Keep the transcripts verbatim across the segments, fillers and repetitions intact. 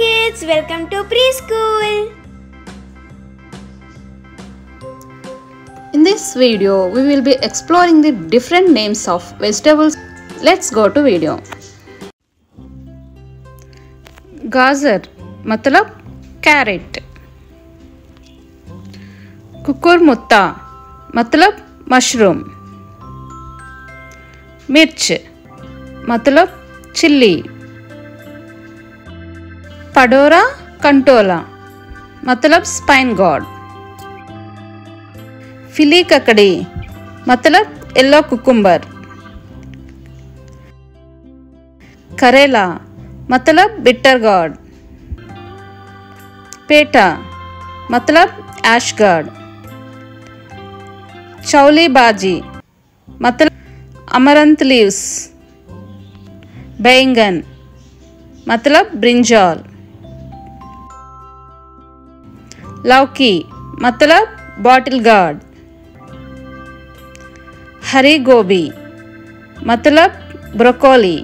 kids, welcome to preschool. In this video, we will be exploring the different names of vegetables. Let's go to video. Gajar matlab carrot. Kukurmutta matlab mushroom. Mirch matlab chilli. Padora cantola matlab spine gourd. Fili kakadi matlab yellow cucumber. Karela matlab bitter gourd. Peta matlab ash gourd. Chauli bhaji matlab amaranth leaves. Baingan matlab brinjal. Lauki matlab bottle gourd. हरी गोभी मतलब broccoli.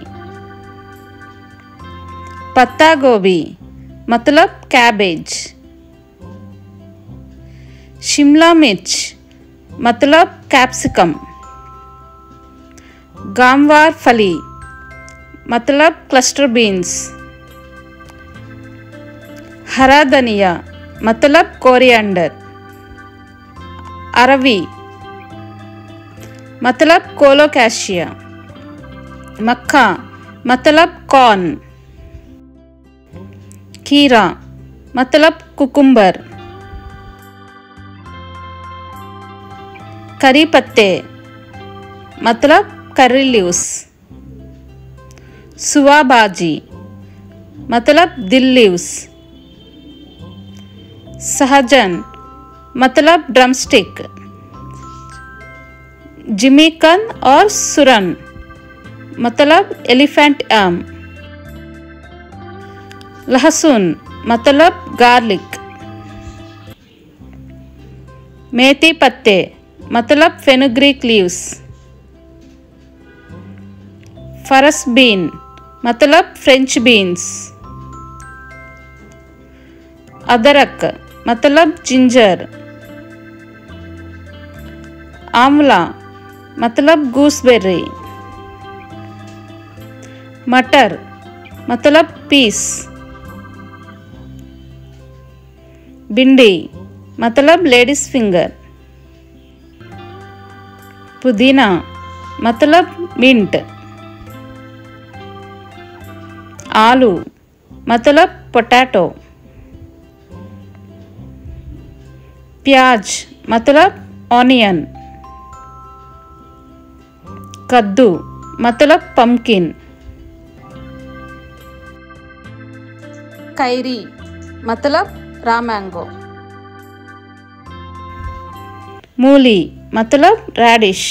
पत्ता गोभी मतलब cabbage. Shimla मिर्च मतलब capsicum. गामवार फली मतलब cluster beans. हरा धनिया मतलब कोरिएंडर. अरवी मतलब कोलोकैशिया. मक्का मतलब कॉर्न. खीरा मतलब कुकुम्बर. करी पत्ते मतलब करी लीव्स. सुवा भाजी मतलब दिल लीव्स. सहजन मतलब ड्रमस्टिक. जिमीकंद और सुरन मतलब एलिफेंट आम. लहसुन मतलब गार्लिक. मेथी पत्ते मतलब फेनुग्रीक लीव्स. फरस बीन मतलब फ्रेंच बीन्स. अदरक मतलब जिंजर. आंवला मतलब गूसबेरी. मटर मतलब पीस. भिंडी मतलब लेडीज फिंगर. पुदीना मतलब मिंट. आलू मतलब पोटैटो. प्याज मतलब ऑनियन. कद्दू मतलब पंपकिन. कैरी मतलब रा मैंगो. मूली मतलब रेडिश.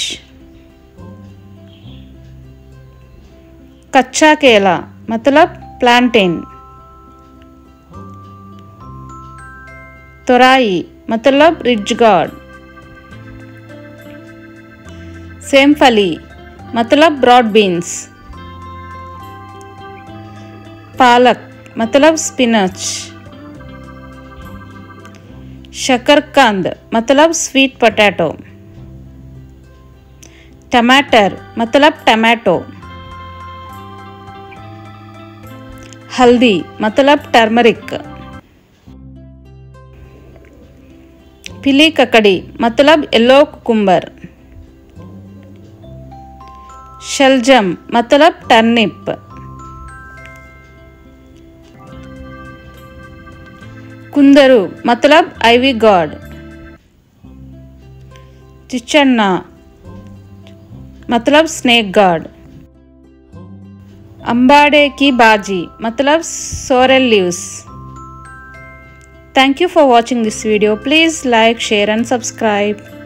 कच्चा केला मतलब प्लांटेन. तोराई मतलब रिज गार्ड. सेमफली मतलब ब्रॉड बीन्स. पालक मतलब स्पिनच. शकरकंद मतलब स्वीट पोटैटो. टमाटर मतलब टमाटो. हल्दी मतलब टर्मरिक. पिली ककड़ी मतलब येलो कुकुम्बर. शलजम मतलब टर्निप. कुंदरू मतलब आईवी गॉड. चिचन्ना मतलब स्नेक गॉड. अंबाड़े की भाजी मतलब sorrel leaves. Thank you for watching this video. Please like, share and subscribe.